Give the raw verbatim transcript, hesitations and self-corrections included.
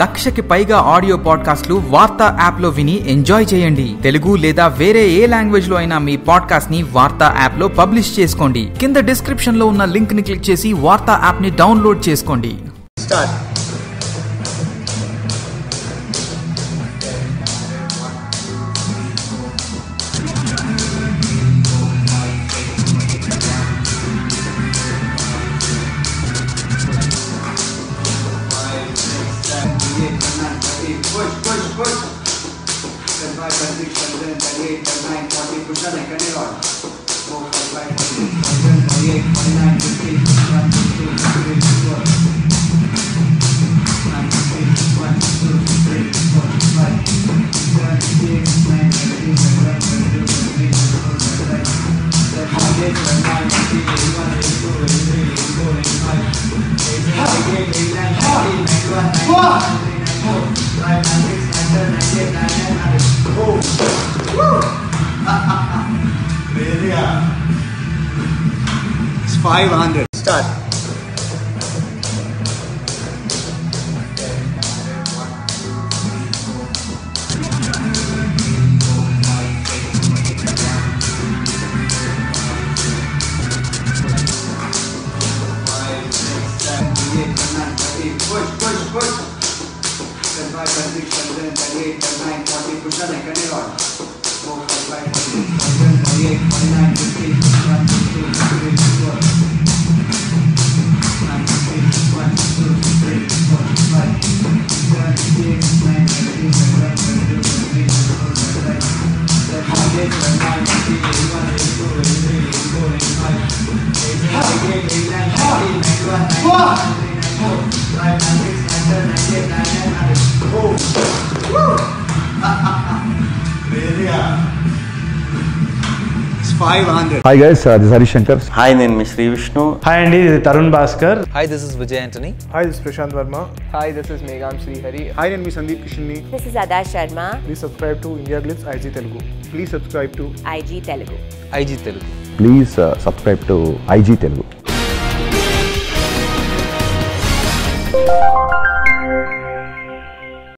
లక్షకి పైగా ఆడియో పాడ్కాస్ట్లు వార్తా యాప్ లో విని ఎంజాయ్ చేయండి. తెలుగు లేదా వేరే ఏ లాంగ్వేజ్ లో అయినా మీ పాడ్కాస్ట్ ని వార్తా యాప్ లో పబ్లిష్ చేసుకోండి. కింద డిస్క్రిప్షన్ లో ఉన్న లింక్ ని క్లిక్ చేసి వార్తా యాప్ ని డౌన్లోడ్ చేసుకోండి. five hundred. Start. Push, push, push. seven, five, six, seven, eight, nine, forty. Push on, I can do all. four, five, six, seven, eight, nine, fifty, one, two, three, four. five hundred. Hi guys, uh, this is Harish Shankar. Hi, Nenmi Sri Vishnu. Hi Andy, this is Tarun Bhaskar. Hi, this is Vijay Anthony. Hi, this is Prashant Verma. Hi, this is Megham Srihari. Hi, Nenmi Sandeep Krishni. This is Adarsh Sharma. Please subscribe to IndiaGlitz I G Telugu. Please subscribe to I G Telugu. I G Telugu. Please uh, subscribe to I G Telugu.